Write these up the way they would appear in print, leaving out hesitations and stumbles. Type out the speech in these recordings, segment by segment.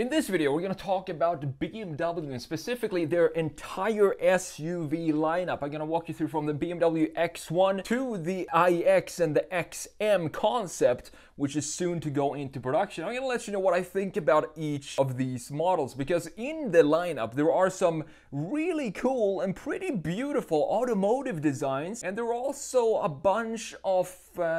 In this video, we're going to talk about BMW and specifically their entire SUV lineup. I'm going to walk you through from the BMW X1 to the iX and the XM concept, which is soon to go into production. I'm going to let you know what I think about each of these models, because in the lineup, there are some really cool and pretty beautiful automotive designs, and there are also a bunch of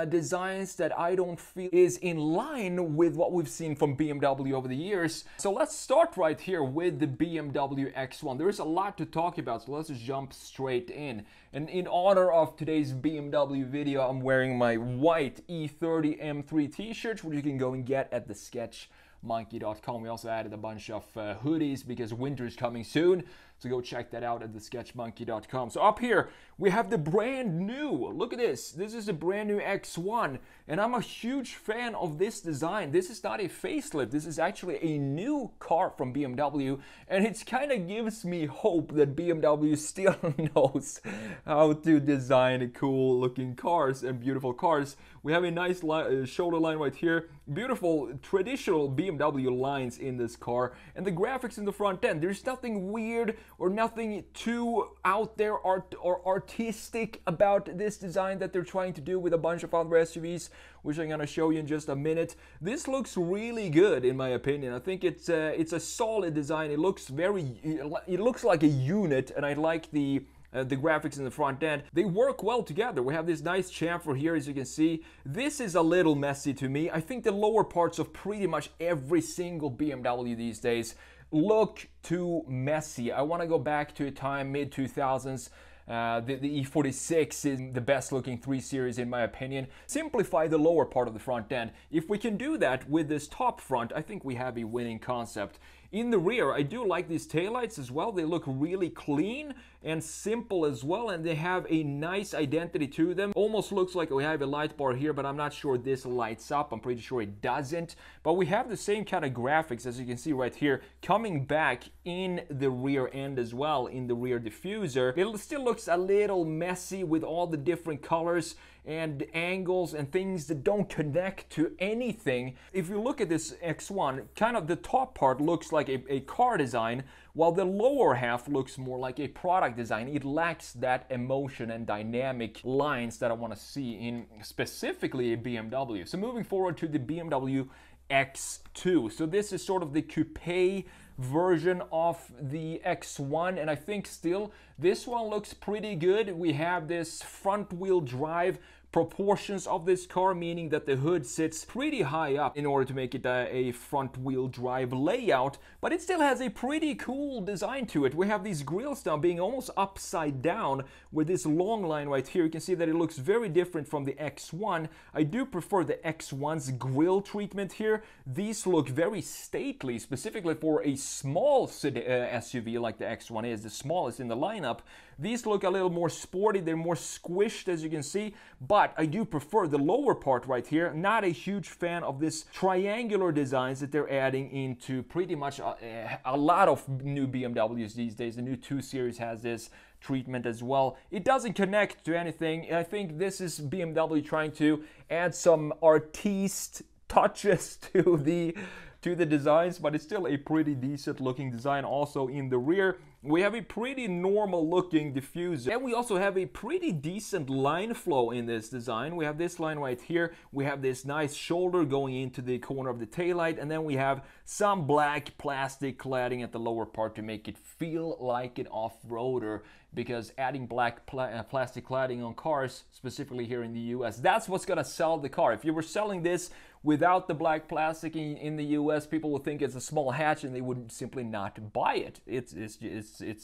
designs that I don't feel is in line with what we've seen from BMW over the years. So let's start right here with the BMW X1. There is a lot to talk about, so let's just jump straight in. And in honor of today's BMW video, I'm wearing my white E30 M3 t-shirt, which you can go and get at the sketchmonkey.com. We also added a bunch of hoodies because winter is coming soon, so go check that out at the sketchmonkey.com. So up here we have the brand new, look at this, this is a brand new X1, and I'm a huge fan of this design. This is not a facelift, this is actually a new car from BMW, and it kind of gives me hope that BMW still knows how to design cool looking cars and beautiful cars. We have a nice shoulder line right here, beautiful traditional BMW lines in this car, and the graphics in the front end, there's nothing weird or nothing too out there or artistic about this design that they're trying to do with a bunch of other SUVs, which I'm gonna show you in just a minute. This looks really good in my opinion. I think it's a solid design. It looks it looks like a unit, and I like the graphics in the front end. They work well together. We have this nice chamfer here, as you can see. This is a little messy to me. I think the lower parts of pretty much every single BMW these days look too messy. I want to go back to a time, mid-2000s, the E46 is the best looking 3 Series in my opinion. Simplify the lower part of the front end. If we can do that with this top front, I think we have a winning concept. In the rear, I do like these taillights as well. They look really clean and simple as well, and they have a nice identity to them. Almost looks like we have a light bar here, but I'm not sure this lights up. I'm pretty sure it doesn't. But we have the same kind of graphics, as you can see right here, coming back in the rear end as well, in the rear diffuser. It still looks a little messy with all the different colors and angles and things that don't connect to anything. If you look at this X1, kind of the top part looks like a car design, while the lower half looks more like a product design. It lacks that emotion and dynamic lines that I want to see in specifically a BMW. So moving forward to the BMW X2. So this is sort of the coupe version of the X1, and I think still this one looks pretty good. We have this front wheel drive proportions of this car, meaning that the hood sits pretty high up in order to make it a front wheel drive layout, but it still has a pretty cool design to it. We have these grills now being almost upside down with this long line right here. You can see that it looks very different from the X1. I do prefer the X1's grill treatment here. These look very stately, specifically for a small SUV like the X1 is, the smallest in the lineup. These look a little more sporty, they're more squished, as you can see, but I do prefer the lower part right here. Not a huge fan of this triangular designs that they're adding into pretty much a lot of new BMWs these days. The new 2 Series has this treatment as well. It doesn't connect to anything. I think this is BMW trying to add some artiste touches to the designs, but it's still a pretty decent looking design. Also in the rear, we have a pretty normal looking diffuser, and we also have a pretty decent line flow in this design. We have this line right here, we have this nice shoulder going into the corner of the taillight, and then we have some black plastic cladding at the lower part to make it feel like an off-roader, because adding black plastic cladding on cars, specifically here in the US, that's what's gonna sell the car. If you were selling this without the black plastic in the US, people would think it's a small hatch and they would simply not buy it. It's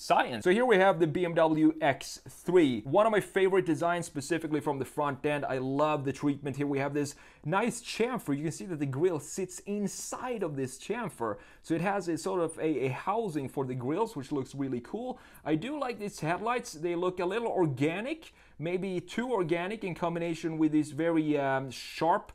science. So here we have the BMW X3. One of my favorite designs, specifically from the front end. I love the treatment here. We have this nice chamfer. You can see that the grille sits inside of this chamfer. So it has a sort of a housing for the grilles, which looks really cool. I do like these headlights. They look a little organic, maybe too organic in combination with these very sharp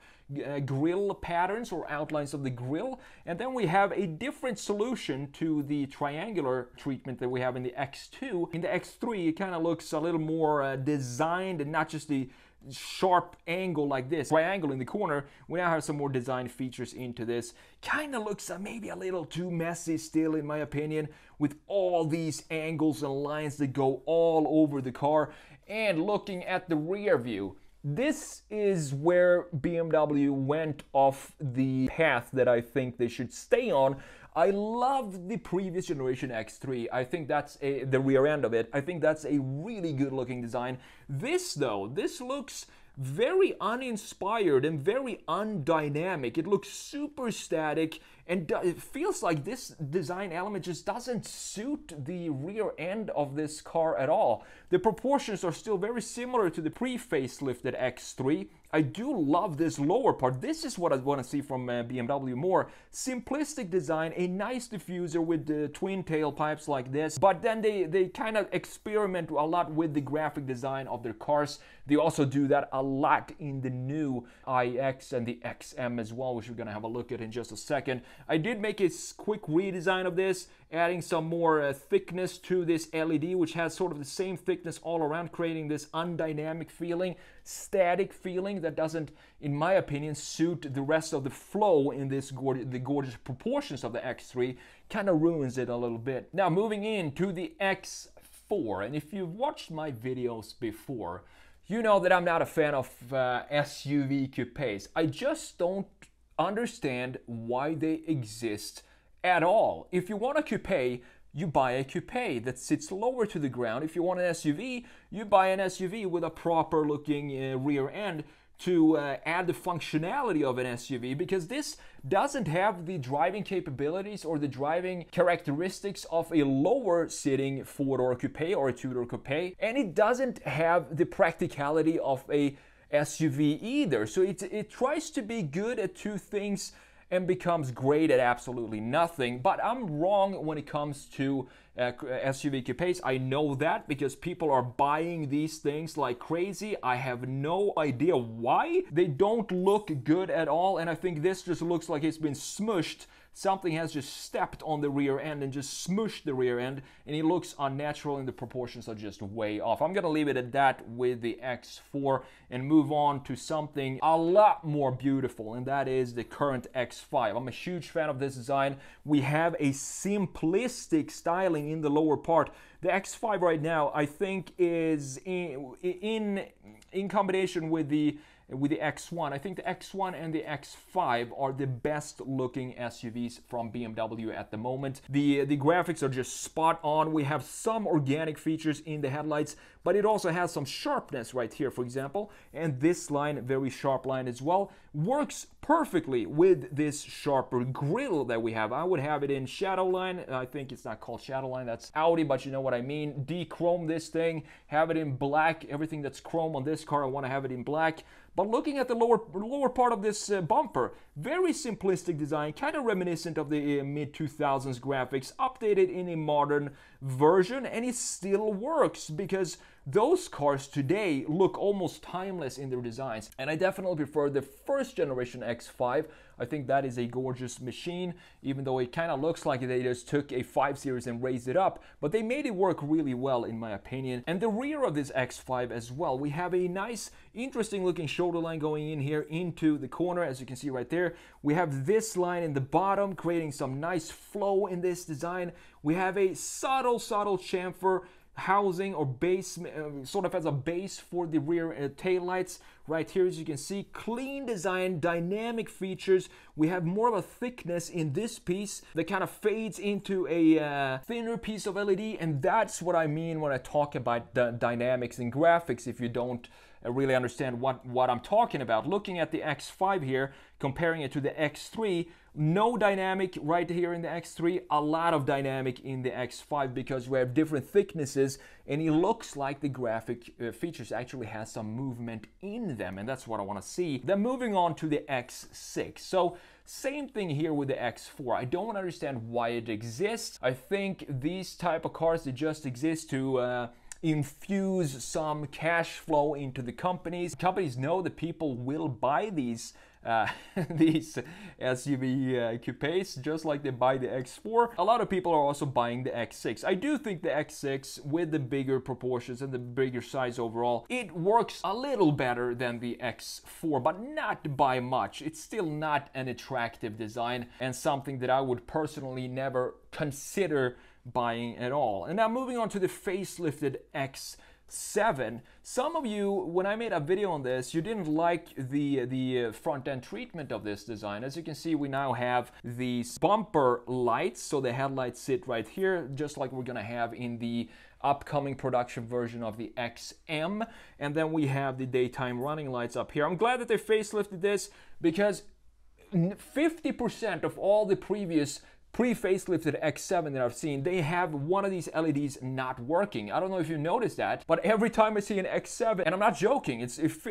grill patterns or outlines of the grill. And then we have a different solution to the triangular treatment that we have in the X2. In the X3, it kind of looks a little more designed, and not just the sharp angle like this, triangle in the corner. We now have some more design features into this. Kind of looks maybe a little too messy still, in my opinion, with all these angles and lines that go all over the car. And looking at the rear view, this is where BMW went off the path that I think they should stay on. I love the previous generation X3. I think that's the rear end of it. I think that's a really good looking design. This though, this looks very uninspired and very undynamic. It looks super static, and it feels like this design element just doesn't suit the rear end of this car at all. The proportions are still very similar to the pre-facelifted X3. I do love this lower part. This is what I want to see from BMW more. Simplistic design, a nice diffuser with the twin tailpipes like this, but then they kind of experiment a lot with the graphic design of their cars. They also do that a lot in the new iX and the XM as well, which we're going to have a look at in just a second. I did make a quick redesign of this, adding some more thickness to this LED, which has sort of the same thickness all around, creating this undynamic feeling, static feeling that doesn't, in my opinion, suit the rest of the flow in this the gorgeous proportions of the X3. Kind of ruins it a little bit. Now moving in to the X4, and if you've watched my videos before, you know that I'm not a fan of SUV coupes. I just don't understand why they exist at all. If you want a coupe, you buy a coupe that sits lower to the ground. If you want an SUV, you buy an SUV with a proper looking rear end to add the functionality of an SUV, because this doesn't have the driving capabilities or the driving characteristics of a lower sitting four-door coupe or a two-door coupe, and it doesn't have the practicality of a SUV either. So it tries to be good at two things and becomes great at absolutely nothing. But I'm wrong when it comes to SUV coupes. I know that because people are buying these things like crazy. I have no idea why. They don't look good at all, and I think this just looks like it's been smushed. Something has just stepped on the rear end and just smushed the rear end, and it looks unnatural and the proportions are just way off. I'm gonna leave it at that with the X4 and move on to something a lot more beautiful, and that is the current X5. I'm a huge fan of this design. We have a simplistic styling in the lower part. The X5 right now, I think, is in combination with the X1. I think the X1 and the X5 are the best looking SUVs from BMW at the moment. The graphics are just spot on. We have some organic features in the headlights, but it also has some sharpness right here, for example, and this line, very sharp line as well, works perfectly with this sharper grille that we have. I would have it in shadow line. I think it's not called shadow line, that's Audi, but you know what I mean. De-chrome this thing, have it in black. Everything that's chrome on this car, I want to have it in black. But looking at the lower part of this bumper, very simplistic design, kind of reminiscent of the mid-2000s graphics, updated in a modern version, and it still works because those cars today look almost timeless in their designs. And I definitely prefer the first generation X5. I think that is a gorgeous machine, even though it kind of looks like they just took a 5 Series and raised it up, but they made it work really well, in my opinion. And the rear of this X5 as well, we have a nice, interesting looking shoulder line going in here into the corner, as you can see right there. We have this line in the bottom, creating some nice flow in this design. We have a subtle chamfer housing or base, sort of as a base for the rear taillights right here, as you can see. Clean design, dynamic features. We have more of a thickness in this piece that kind of fades into a thinner piece of LED, and that's what I mean when I talk about dynamics and graphics, if you don't really understand what I'm talking about. Looking at the X5 here, comparing it to the X3, no dynamic right here in the X3, a lot of dynamic in the X5 because we have different thicknesses, and it looks like the graphic features actually has some movement in them, and that's what I want to see. Then moving on to the X6. So same thing here with the X4. I don't understand why it exists. I think these type of cars, they just exist to infuse some cash flow into the companies. Companies know that people will buy these these SUV coupes, just like they buy the X4. A lot of people are also buying the X6. I do think the X6, with the bigger proportions and the bigger size overall, it works a little better than the X4, but not by much. It's still not an attractive design and something that I would personally never consider buying at all. And now moving on to the facelifted X7. Some of you, when I made a video on this, you didn't like the front end treatment of this design. As you can see, we now have these bumper lights, so the headlights sit right here, just like we're gonna have in the upcoming production version of the XM. And then we have the daytime running lights up here. I'm glad that they facelifted this, because 50% of all the previous pre-facelifted X7 that I've seen, they have one of these LEDs not working. I don't know if you noticed that, but every time I see an X7, and I'm not joking,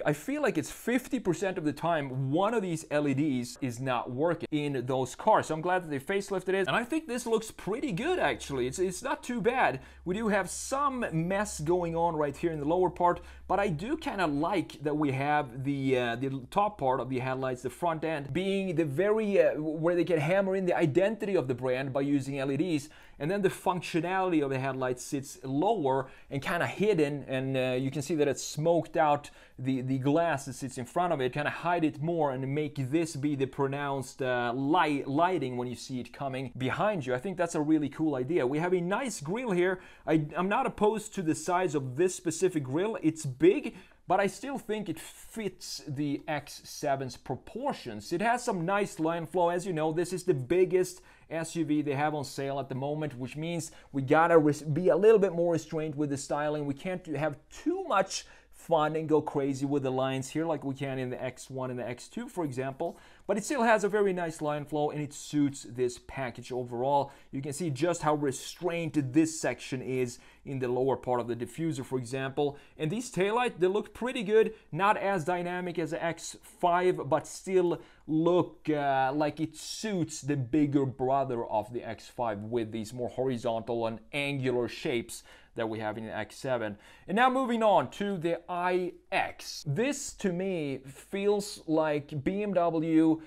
I feel like it's 50% of the time one of these LEDs is not working in those cars. So I'm glad that they facelifted it, and I think this looks pretty good actually. It's not too bad. We do have some mess going on right here in the lower part, but I do kind of like that we have the top part of the headlights, the front end, being the very where they can hammer in the identity of the brand by using LEDs, and then the functionality of the headlights sits lower and kind of hidden, and you can see that it's smoked out the glass that sits in front of it, kind of hide it more and make this be the pronounced lighting when you see it coming behind you. I think that's a really cool idea. We have a nice grille here. I'm not opposed to the size of this specific grille. It's big, but I still think it fits the X7's proportions. It has some nice line flow. As you know, this is the biggest SUV they have on sale at the moment, which means we gotta be a little bit more restrained with the styling. We can't have too much fun and go crazy with the lines here like we can in the X1 and the X2, for example, but it still has a very nice line flow, and it suits this package overall. You can see just how restrained this section is in the lower part of the diffuser, for example. And these taillights, they look pretty good, not as dynamic as the X5, but still look like it suits the bigger brother of the X5 with these more horizontal and angular shapes that we have in the X7. And now moving on to the iX. This to me feels like BMW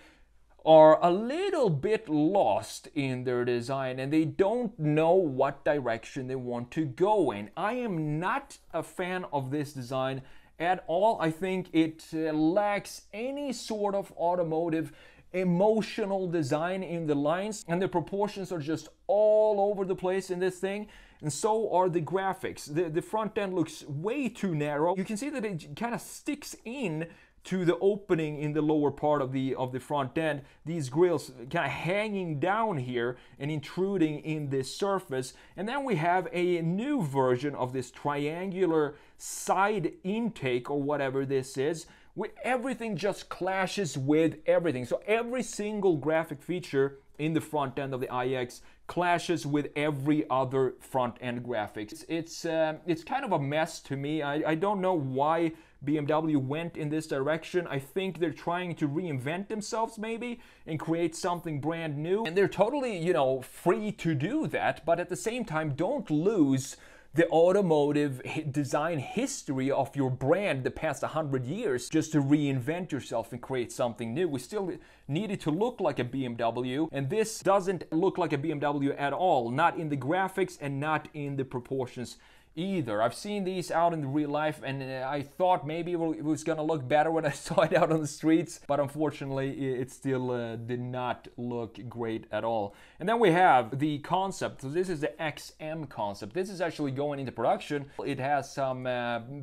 are a little bit lost in their design, and they don't know what direction they want to go in. I am not a fan of this design at all. I think it lacks any sort of automotive emotional design in the lines, and the proportions are just all over the place in this thing, and so are the graphics. The front end looks way too narrow. You can see that it kind of sticks in to the opening in the lower part of the front end. These grills kind of hanging down here and intruding in this surface. And then we have a new version of this triangular side intake, or whatever this is, where everything just clashes with everything. So every single graphic feature in the front end of the iX clashes with every other front end graphics. It's kind of a mess to me. I don't know why BMW went in this direction. I think they're trying to reinvent themselves maybe and create something brand new, and they're totally, you know, free to do that, but at the same time don't lose the automotive design history of your brand the past 100 years just to reinvent yourself and create something new. We still need it to look like a BMW, and this doesn't look like a BMW at all, not in the graphics and not in the proportions either. I've seen these out in real life, and I thought maybe it was gonna look better when I saw it out on the streets, but unfortunately it still did not look great at all. And then we have the concept. So this is the XM concept. This is actually going into production. It has some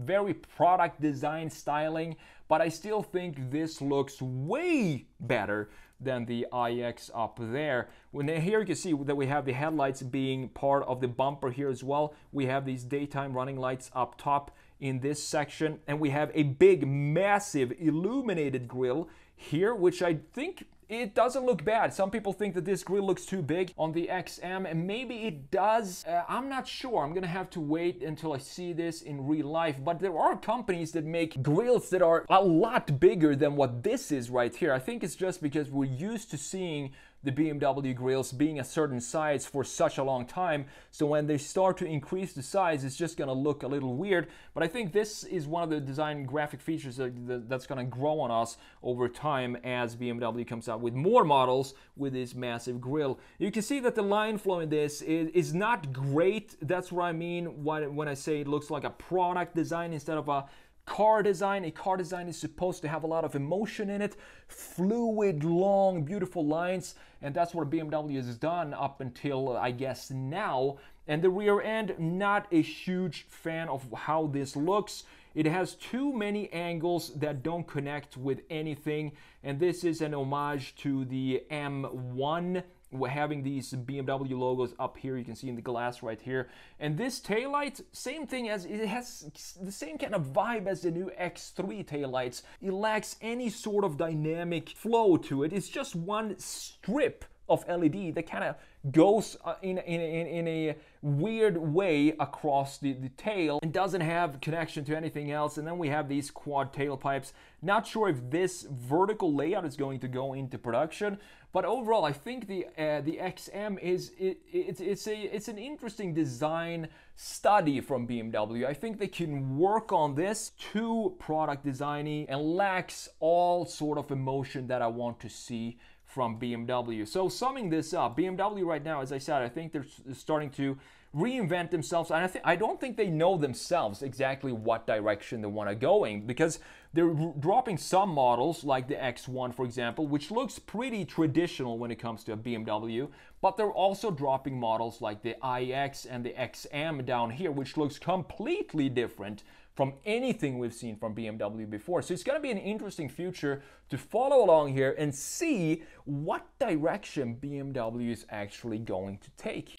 very product design styling, but I still think this looks way better than the iX up there. When here you can see that we have the headlights being part of the bumper here as well. We have these daytime running lights up top in this section, and we have a big, massive illuminated grille here, which I think it doesn't look bad. Some people think that this grille looks too big on the XM, and maybe it does. I'm not sure. I'm gonna have to wait until I see this in real life, but there are companies that make grilles that are a lot bigger than what this is right here. I think it's just because we're used to seeing the BMW grills being a certain size for such a long time. So when they start to increase the size, it's just gonna look a little weird. But I think this is one of the design graphic features that's gonna grow on us over time as BMW comes out with more models with this massive grill. You can see that the line flow in this is not great. That's what I mean when I say it looks like a product design instead of a car design. A car design is supposed to have a lot of emotion in it, fluid, long, beautiful lines, and that's what BMW has done up until, I guess, now. And the rear end, not a huge fan of how this looks. It has too many angles that don't connect with anything, and this is an homage to the M1. We're having these BMW logos up here, you can see in the glass right here. And this taillight, same thing, as it has the same kind of vibe as the new X3 taillights. It lacks any sort of dynamic flow to it. It's just one strip of LED that kind of goes in a weird way across the tail and doesn't have connection to anything else. And then we have these quad tailpipes. Not sure if this vertical layout is going to go into production, but overall I think the XM is it's an interesting design study from BMW. I think they can work on this too product designy and lacks all sort of emotion that I want to see from BMW. So summing this up, BMW right now, as I said, I think they're starting to reinvent themselves, and I don't think they know themselves exactly what direction they want to go in, because they're dropping some models like the X1, for example, which looks pretty traditional when it comes to a BMW, but they're also dropping models like the iX and the XM down here, which looks completely different from anything we've seen from BMW before. So it's gonna be an interesting future to follow along here and see what direction BMW is actually going to take.